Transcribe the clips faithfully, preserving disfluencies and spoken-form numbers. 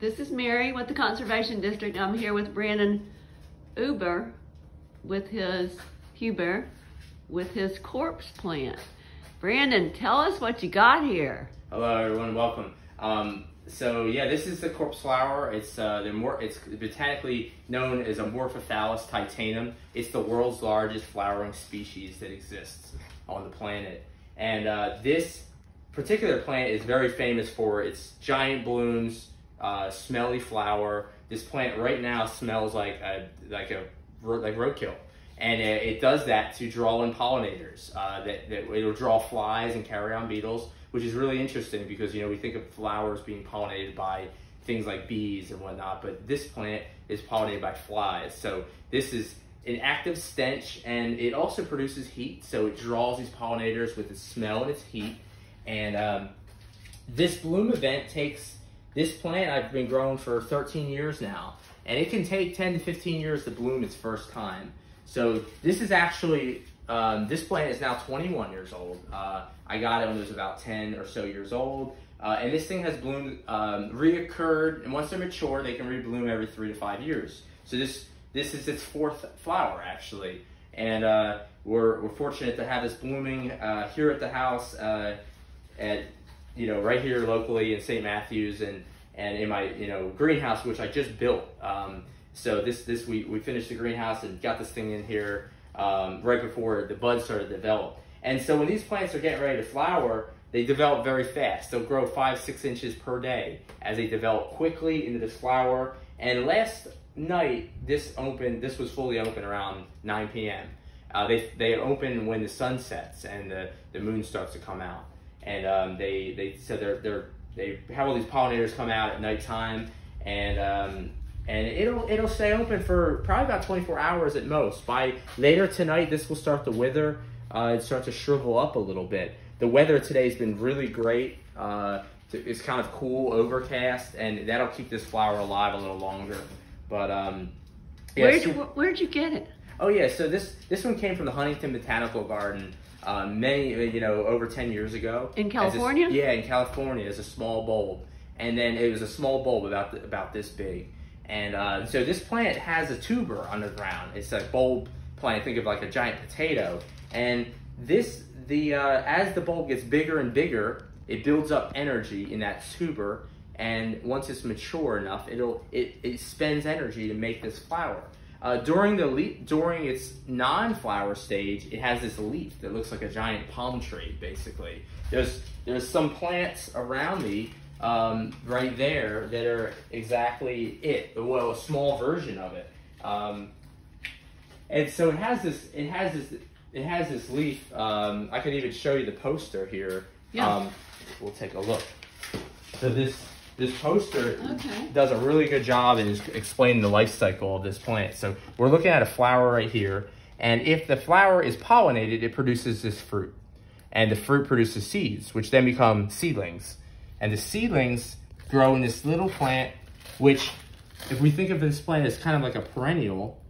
This is Mary with the Conservation District. I'm here with Brandon Huber with his Huber with his corpse plant. Brandon, tell us what you got here. Hello everyone, welcome. Um, so yeah, this is the corpse flower. It's uh, the more it's botanically known as Amorphophallus titanum. It's the world's largest flowering species that exists on the planet, and uh, this particular plant is very famous for its giant blooms. Uh, smelly flower. This plant right now smells like a like a like roadkill, and it, it does that to draw in pollinators. Uh, that that it'll draw flies and carrion beetles, which is really interesting because you know we think of flowers being pollinated by things like bees and whatnot, but this plant is pollinated by flies. So this is an active stench, and it also produces heat. So it draws these pollinators with its smell and its heat, and um, this bloom event takes. This plant I've been growing for thirteen years now, and it can take ten to fifteen years to bloom its first time. So this is actually, um, this plant is now twenty-one years old. Uh, I got it when it was about ten or so years old. Uh, and this thing has bloomed, um, reoccurred, and once they're mature, they can rebloom every three to five years. So this this is its fourth flower actually. And uh, we're, we're fortunate to have this blooming uh, here at the house uh, at you know, right here locally in Saint Matthews and, and in my, you know, greenhouse, which I just built. Um, so this, this we, we finished the greenhouse and got this thing in here um, right before the buds started to develop. And so when these plants are getting ready to flower, they develop very fast. They'll grow five, six inches per day as they develop quickly into this flower. And last night, this opened, this was fully open around nine P M Uh, they, they open when the sun sets and the, the moon starts to come out. And um, they they so they're they're they have all these pollinators come out at nighttime, and um, and it'll it'll stay open for probably about twenty-four hours at most. By later tonight, this will start to wither. Uh, it starts to shrivel up a little bit. The weather today's been really great. Uh, it's kind of cool, overcast, and that'll keep this flower alive a little longer. But um, yeah, where'd you, where'd you get it? Oh yeah, so this this one came from the Huntington Botanical Garden. Uh, many, you know, over ten years ago. In California? A, yeah, in California. It's a small bulb. And then it was a small bulb about the, about this big. And uh, so this plant has a tuber underground. It's a bulb plant. Think of like a giant potato. And this, the uh, as the bulb gets bigger and bigger, it builds up energy in that tuber. And once it's mature enough, it'll it, it spends energy to make this flower. Uh, during the leaf, during its non-flower stage, it has this leaf that looks like a giant palm tree, basically. There's there's some plants around me um, right there that are exactly it, well, a small version of it. Um, and so it has this it has this it has this leaf. Um, I can even show you the poster here. Yeah. Um, we'll take a look. So this. This poster okay. does a really good job in explaining the life cycle of this plant. So we're looking at a flower right here. And if the flower is pollinated, it produces this fruit. And the fruit produces seeds, which then become seedlings. And the seedlings grow in this little plant, which if we think of this plant as kind of like a perennial,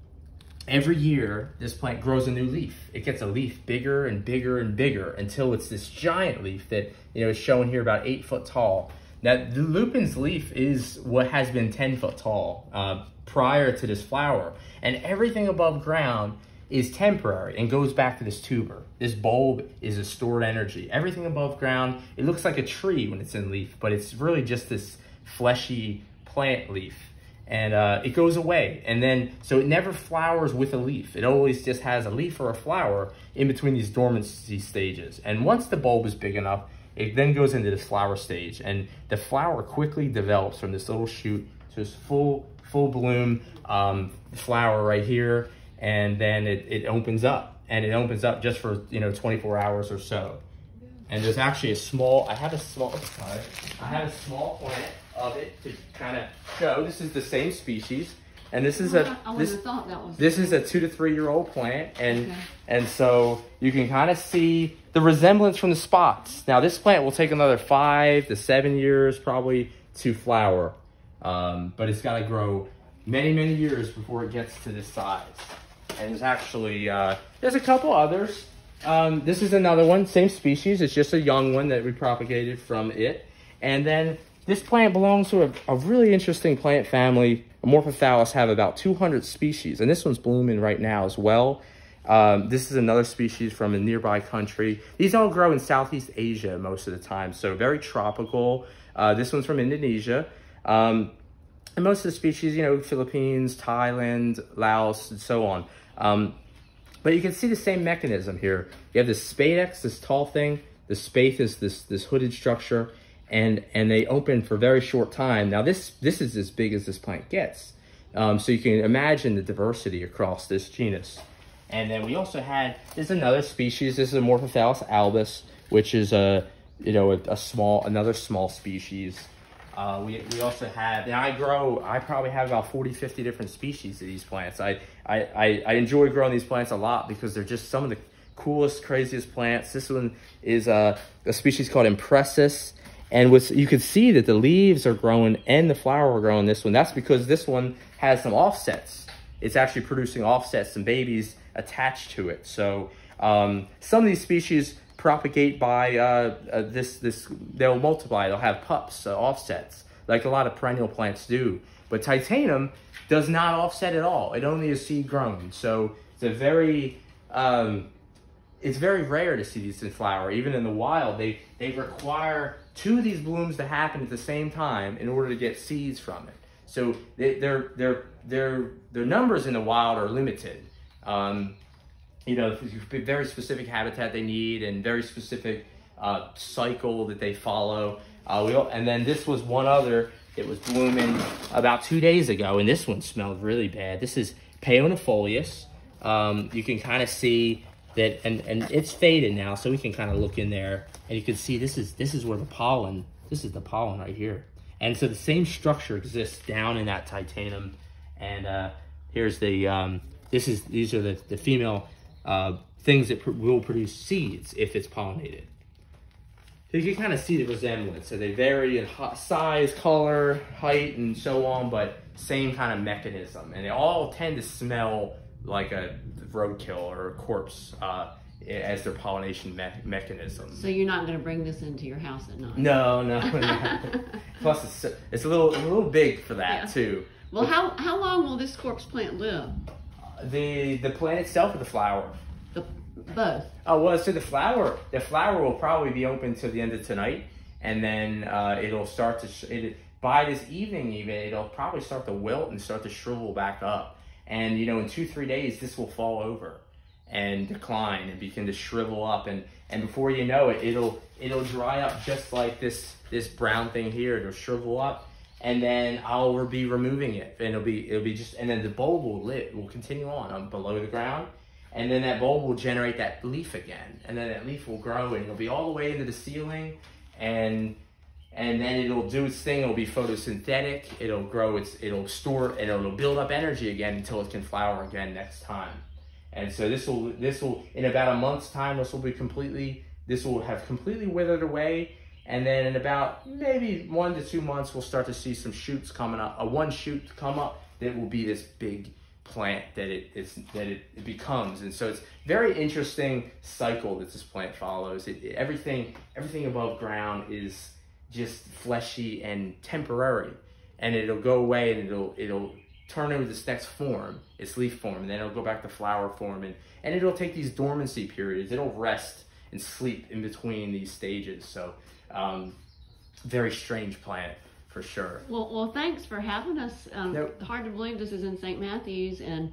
every year this plant grows a new leaf. It gets a leaf bigger and bigger and bigger until it's this giant leaf that you know is shown here about eight foot tall. Now, the lupin's leaf is what has been ten foot tall uh, prior to this flower, and everything above ground is temporary and goes back to this tuber. This bulb is a stored energy. Everything above ground, it looks like a tree when it's in leaf, but it's really just this fleshy plant leaf, and uh, it goes away. And then, so it never flowers with a leaf. It always just has a leaf or a flower in between these dormancy stages. And once the bulb is big enough, it then goes into this flower stage, and the flower quickly develops from this little shoot to this full, full bloom um, flower right here, and then it, it opens up, and it opens up just for you know twenty-four hours or so. And there's actually a small, I have a small, sorry, I have a small plant of it to kind of show. This is the same species, and this is a I this, thought that was this is a two to three year old plant, and okay. and so you can kind of see the resemblance from the spots. Now this plant will take another five to seven years probably to flower, um, but it's got to grow many, many years before it gets to this size. And there's actually, uh, there's a couple others. Um, this is another one, same species. It's just a young one that we propagated from it. And then This plant belongs to a, a really interesting plant family. Amorphophallus have about two hundred species, and this one's blooming right now as well. Um, this is another species from a nearby country. These all grow in Southeast Asia most of the time, so very tropical. Uh, this one's from Indonesia. Um, and most of the species, you know, Philippines, Thailand, Laos, and so on. Um, but you can see the same mechanism here. You have this spadix, this tall thing. The spathe is this, this hooded structure, and, and they open for a very short time. Now, this, this is as big as this plant gets. Um, so you can imagine the diversity across this genus. And then we also had, this is another species, this is Amorphophallus albus, which is a, you know, a, a small, another small species. Uh, we, we also have, and I grow, I probably have about forty, fifty different species of these plants. I, I, I, I enjoy growing these plants a lot because they're just some of the coolest, craziest plants. This one is a, a species called Impressus. And with, you can see that the leaves are growing and the flower are growing this one. That's because this one has some offsets. It's actually producing offsets and babies attached to it. So um, some of these species propagate by uh, uh, this, this, they'll multiply, they'll have pups, uh, offsets, like a lot of perennial plants do. But Titanum does not offset at all. It only is seed grown. So it's a very, um, it's very rare to see these in flower, even in the wild. They, they require two of these blooms to happen at the same time in order to get seeds from it. So they, their, their, their, their numbers in the wild are limited. Um, you know, very specific habitat they need and very specific uh, cycle that they follow. Uh, we all, and then this was one other that was blooming about two days ago, and this one smelled really bad. This is Paeonifolius. Um, you can kind of see that, and, and it's faded now, so we can kind of look in there, and you can see this is, this is where the pollen, this is the pollen right here. And so the same structure exists down in that Titanum. And uh, here's the, um, this is, these are the, the female uh, things that pr will produce seeds if it's pollinated. So you can kind of see the resemblance. So they vary in size, color, height, and so on, but same kind of mechanism. And they all tend to smell like a roadkill or a corpse uh, as their pollination me mechanism. So you're not going to bring this into your house at night? No, no, no. Plus, it's, it's a little a little big for that, yeah. too. Well, but, how how long will this corpse plant live? The the plant itself or the flower? The both. Oh well, so the flower the flower will probably be open till the end of tonight, and then uh, it'll start to sh it, by this evening even it'll probably start to wilt and start to shrivel back up, and you know in two three days this will fall over and decline and begin to shrivel up, and and before you know it it'll it'll dry up just like this this brown thing here. It'll shrivel up, and then I'll be removing it, and it'll be it'll be just, and then the bulb will lit will continue on um, below the ground, and then that bulb will generate that leaf again, and then that leaf will grow, and it'll be all the way into the ceiling, and and then it'll do its thing. It'll be photosynthetic. It'll grow. It's it'll store and it'll build up energy again until it can flower again next time. And so this will, this will, in about a month's time, this will be completely, this will have completely withered away. And then in about maybe one to two months, we'll start to see some shoots coming up, a one shoot come up that will be this big plant that it is, that it, it becomes. And so it's very interesting cycle that this plant follows. It, it, everything, everything above ground is just fleshy and temporary, and it'll go away and it'll, it'll, turn into this next form, its leaf form, and then it'll go back to flower form, and, and it'll take these dormancy periods. It'll rest and sleep in between these stages. So um, very strange plant for sure. Well, well thanks for having us. Um, no, hard to believe this is in Saint Matthews. And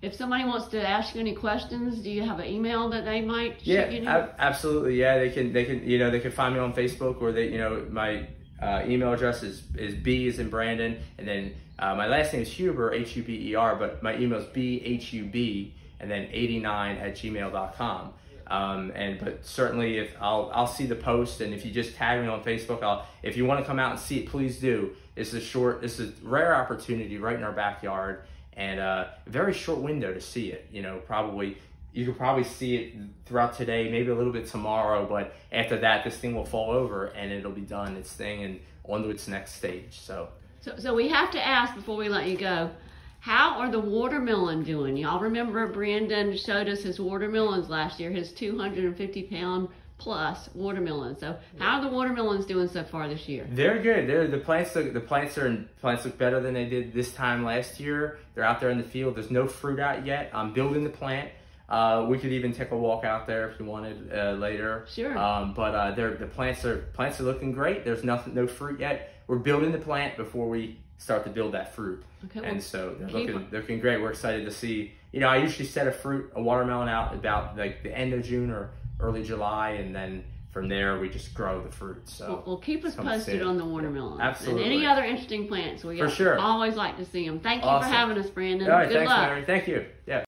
if somebody wants to ask you any questions, do you have an email that they might yeah, shoot you to? ab- absolutely. Yeah, they can, they can, you know, they can find me on Facebook, or they, you know, my uh, email address is, is B as in Brandon, and then Uh, my last name is Huber, H U B E R, but my email is B H U B and then eighty-nine at gmail dot com. Um, and but certainly, if I'll I'll see the post, and if you just tag me on Facebook, I'll if you want to come out and see it, please do. It's a short, it's a rare opportunity right in our backyard, and uh, a very short window to see it. You know, probably you could probably see it throughout today, maybe a little bit tomorrow, but after that, this thing will fall over and it'll be done its thing and onto its next stage. So. So, so we have to ask before we let you go, how are the watermelon doing? Y'all remember Brandon showed us his watermelons last year, his two hundred fifty pound plus watermelon. So how are the watermelons doing so far this year? They're good. They're, the plants look the plants are plants look better than they did this time last year. They're out there in the field. There's no fruit out yet. I'm building the plant. Uh, we could even take a walk out there if you wanted uh, later. Sure. Um, but uh, they're, the plants are plants are looking great. There's nothing, no fruit yet. We're building the plant before we start to build that fruit. Okay, and well, so they're looking they're looking great. We're excited to see. You know, I usually set a fruit, a watermelon out about like the end of June or early July, and then from there we just grow the fruit. So well, well keep us posted on the watermelon. Yeah, absolutely. And any other interesting plants. We for sure. always like to see them. Thank you awesome. for having us, Brandon. All right, Good thanks, luck. Mary. Thank you. Yeah.